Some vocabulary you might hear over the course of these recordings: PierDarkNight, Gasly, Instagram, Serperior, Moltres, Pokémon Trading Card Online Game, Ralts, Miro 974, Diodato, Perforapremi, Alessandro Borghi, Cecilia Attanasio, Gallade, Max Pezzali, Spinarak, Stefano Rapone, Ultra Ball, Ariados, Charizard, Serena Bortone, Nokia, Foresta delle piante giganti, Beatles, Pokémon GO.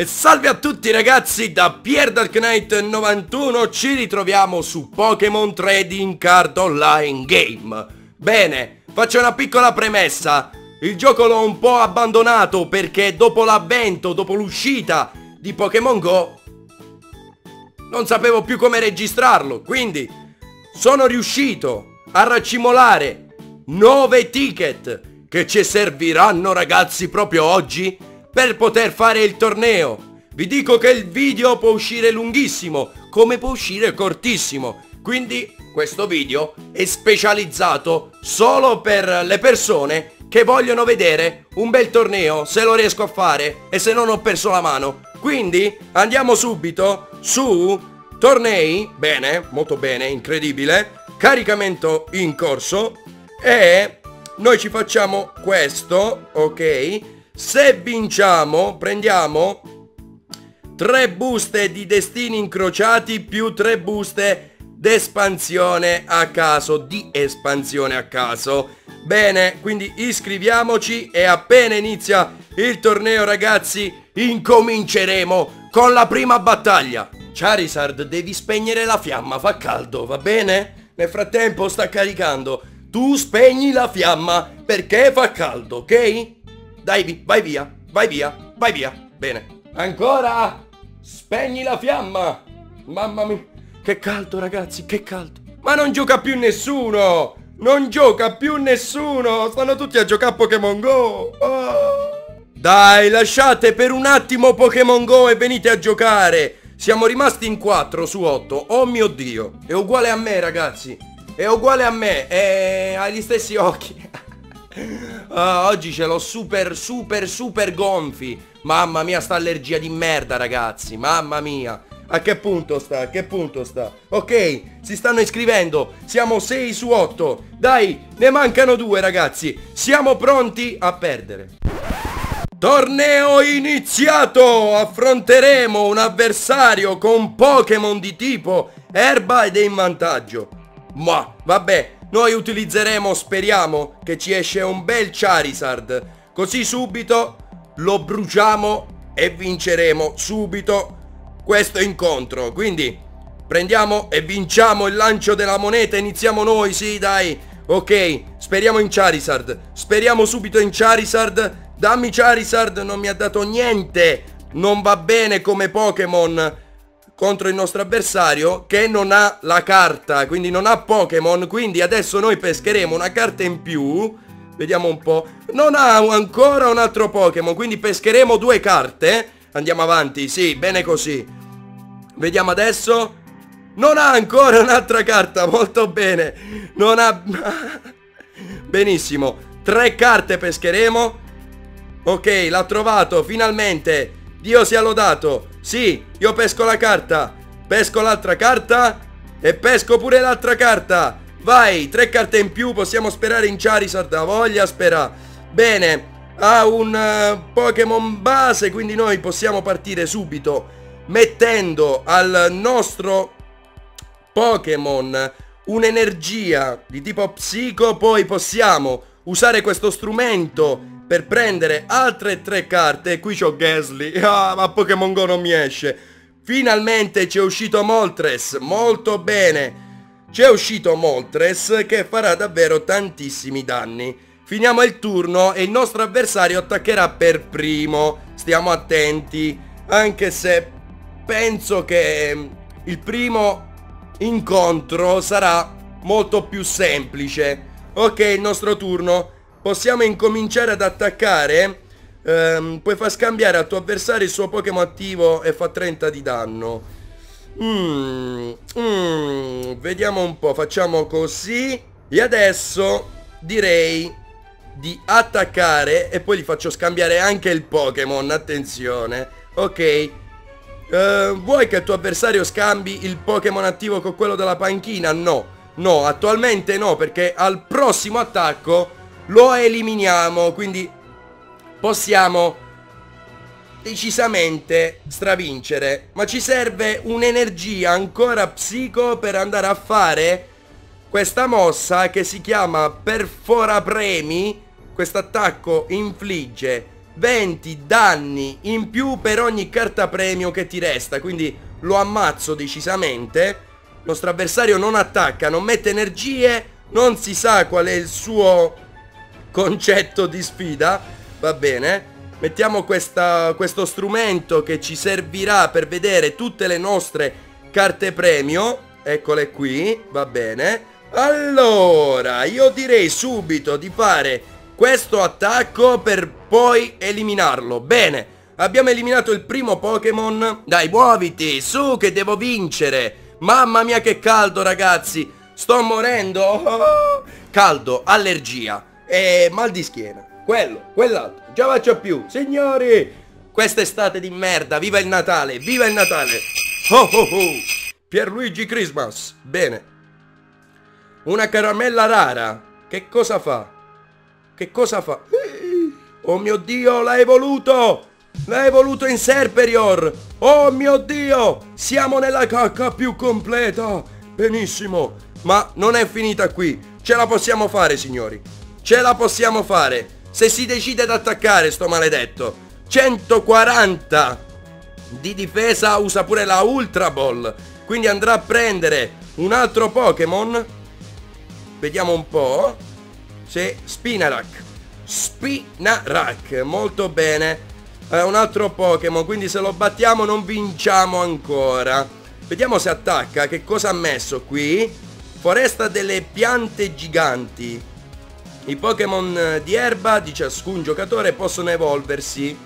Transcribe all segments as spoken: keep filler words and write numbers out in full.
E salve a tutti ragazzi da PierDarkNight novantuno, ci ritroviamo su Pokémon Trading Card Online Game. Bene, faccio una piccola premessa. Il gioco l'ho un po' abbandonato perché dopo l'avvento, dopo l'uscita di Pokémon GO, non sapevo più come registrarlo. Quindi sono riuscito a raccimolare nove ticket che ci serviranno ragazzi proprio oggi per poter fare il torneo. Vi dico che il video può uscire lunghissimo come può uscire cortissimo, quindi questo video è specializzato solo per le persone che vogliono vedere un bel torneo, se lo riesco a fare e se non ho perso la mano. Quindi andiamo subito su tornei. Bene, molto bene, incredibile. Caricamento in corso e noi ci facciamo questo, ok. Se vinciamo prendiamo tre buste di destini incrociati più tre buste d'espansione a caso, di espansione a caso. Bene, quindi iscriviamoci e appena inizia il torneo ragazzi incominceremo con la prima battaglia. Charizard, devi spegnere la fiamma, fa caldo, va bene? Nel frattempo sta caricando. Tu spegni la fiamma perché fa caldo, ok? Dai, vai via, vai via, vai via. Bene. Ancora! Spegni la fiamma! Mamma mia, che caldo ragazzi, che caldo. Ma non gioca più nessuno! Non gioca più nessuno! Stanno tutti a giocare a Pokémon GO! Oh. Dai, lasciate per un attimo Pokémon GO e venite a giocare! Siamo rimasti in quattro su otto, oh mio Dio! È uguale a me ragazzi, è uguale a me, è... ha gli stessi occhi. Uh, oggi ce l'ho super super super gonfi. Mamma mia sta allergia di merda ragazzi. Mamma mia. A che punto sta? A che punto sta? Ok, si stanno iscrivendo. Siamo sei su otto. Dai, ne mancano due ragazzi. Siamo pronti a perdere. Torneo iniziato. Affronteremo un avversario con Pokémon di tipo erba ed è in vantaggio. Ma vabbè, noi utilizzeremo, speriamo, che ci esce un bel Charizard. Così subito lo bruciamo e vinceremo subito questo incontro. Quindi prendiamo e vinciamo il lancio della moneta. Iniziamo noi, sì dai. Ok, speriamo in Charizard. Speriamo subito in Charizard. Dammi Charizard, non mi ha dato niente. Non va bene come Pokémon contro il nostro avversario che non ha la carta, quindi non ha Pokémon. Quindi adesso noi pescheremo una carta in più. Vediamo un po'. Non ha ancora un altro Pokémon, quindi pescheremo due carte. Andiamo avanti, sì, bene così. Vediamo adesso. Non ha ancora un'altra carta, molto bene. Non ha... benissimo. Tre carte pescheremo. Ok, l'ha trovato, finalmente. Dio sia lodato. Sì, io pesco la carta, pesco l'altra carta e pesco pure l'altra carta. Vai, tre carte in più, possiamo sperare in Charizard, ha voglia spera. Bene, ha un uh, Pokémon base, quindi noi possiamo partire subito mettendo al nostro Pokémon un'energia di tipo psico. Poi possiamo usare questo strumento per prendere altre tre carte. Qui c'ho Gasly. Ah, ma Pokémon GO non mi esce. Finalmente ci è uscito Moltres. Molto bene. Ci è uscito Moltres che farà davvero tantissimi danni. Finiamo il turno e il nostro avversario attaccherà per primo. Stiamo attenti. Anche se penso che il primo incontro sarà molto più semplice. Ok, il nostro turno. Possiamo incominciare ad attaccare. ehm, Puoi far scambiare al tuo avversario il suo Pokémon attivo e fa trenta di danno. mm, mm, Vediamo un po', facciamo così. E adesso direi di attaccare e poi gli faccio scambiare anche il Pokémon. Attenzione. Ok, eh, vuoi che il tuo avversario scambi il Pokémon attivo con quello della panchina? No, no, attualmente no, perché al prossimo attacco lo eliminiamo, quindi possiamo decisamente stravincere. Ma ci serve un'energia ancora psico per andare a fare questa mossa che si chiama Perforapremi. Quest'attacco infligge venti danni in più per ogni carta premio che ti resta. Quindi lo ammazzo decisamente. Il nostro avversario non attacca, non mette energie, non si sa qual è il suo concetto di sfida. Va bene. Mettiamo questa, questo strumento che ci servirà per vedere tutte le nostre carte premio. Eccole qui, va bene. Allora, io direi subito di fare questo attacco per poi eliminarlo. Bene, abbiamo eliminato il primo Pokémon. Dai, muoviti, su che devo vincere. Mamma mia che caldo, ragazzi. Sto morendo. Oh, caldo, allergia e mal di schiena. Quello, quell'altro, già faccio più. Signori, quest'estate di merda. Viva il Natale, viva il Natale. Oh oh oh. Pierluigi Christmas, bene. Una caramella rara. Che cosa fa? Che cosa fa? Oh mio Dio, l'ha evoluto! L'ha evoluto in Serperior! Oh mio Dio! Siamo nella cacca più completa! Benissimo! Ma non è finita qui! Ce la possiamo fare, signori! Ce la possiamo fare! Se si decide ad attaccare sto maledetto! centoquaranta di difesa, usa pure la Ultra Ball! Quindi andrà a prendere un altro Pokémon. Vediamo un po'. Se Spinarak. Spinarak. Molto bene. Eh, un altro Pokémon. Quindi se lo battiamo non vinciamo ancora. Vediamo se attacca. Che cosa ha messo qui? Foresta delle piante giganti. I Pokémon di erba di ciascun giocatore possono evolversi.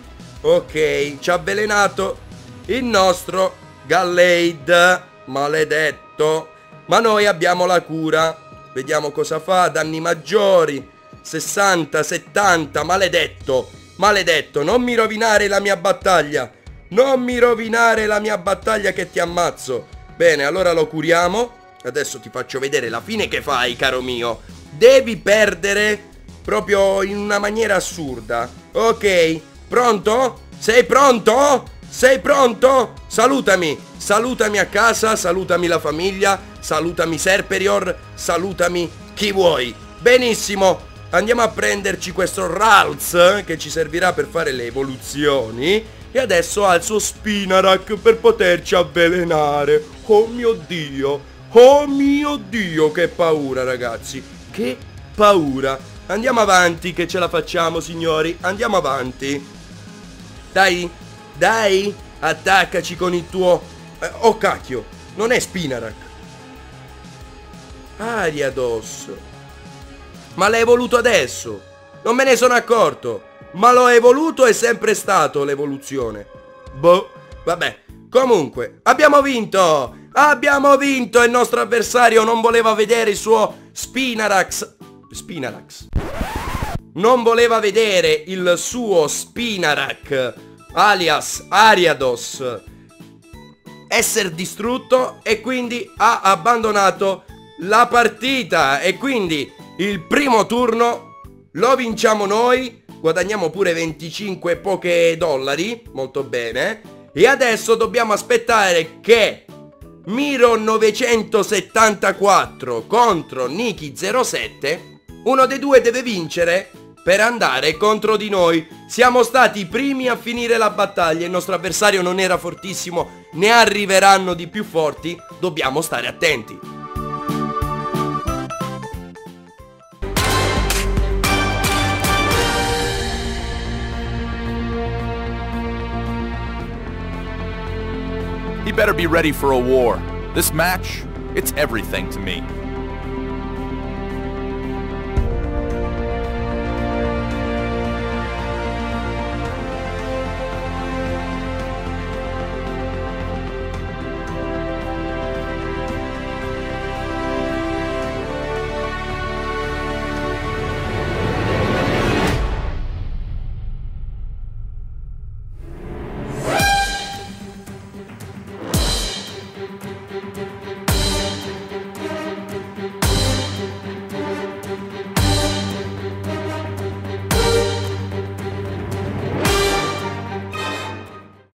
Ok. Ci ha avvelenato il nostro Gallade. Maledetto. Ma noi abbiamo la cura. Vediamo cosa fa. Danni maggiori sessanta, settanta. Maledetto. Maledetto. Non mi rovinare la mia battaglia. Non mi rovinare la mia battaglia che ti ammazzo. Bene, allora lo curiamo. Adesso ti faccio vedere la fine che fai, caro mio. Devi perdere proprio in una maniera assurda. Ok. Pronto? Sei pronto? Sei pronto? Salutami, salutami a casa, salutami la famiglia, salutami Serperior, salutami chi vuoi. Benissimo, andiamo a prenderci questo Ralts che ci servirà per fare le evoluzioni. E adesso ha il suo Spinarak per poterci avvelenare. Oh mio Dio, oh mio Dio, che paura ragazzi, che paura. Andiamo avanti che ce la facciamo signori, andiamo avanti. Dai. Dai, attaccaci con il tuo... Eh, oh cacchio, non è Spinarak. Ariados. Ma l'ha evoluto adesso. Non me ne sono accorto. Ma l'ho evoluto, è sempre stato l'evoluzione. Boh, vabbè. Comunque, abbiamo vinto. Abbiamo vinto. Il nostro avversario non voleva vedere il suo Spinarak. Spinarak. Non voleva vedere il suo Spinarak. Alias Ariados essere distrutto e quindi ha abbandonato la partita. E quindi il primo turno lo vinciamo noi. Guadagniamo pure venticinque poche dollari. Molto bene. E adesso dobbiamo aspettare che Miro novecentosettantaquattro contro Niki zero sette, uno dei due deve vincere per andare contro di noi. Siamo stati i primi a finire la battaglia. Il nostro avversario non era fortissimo. Ne arriveranno di più forti. Dobbiamo stare attenti. You better be ready for a war. This match, it's everything to me.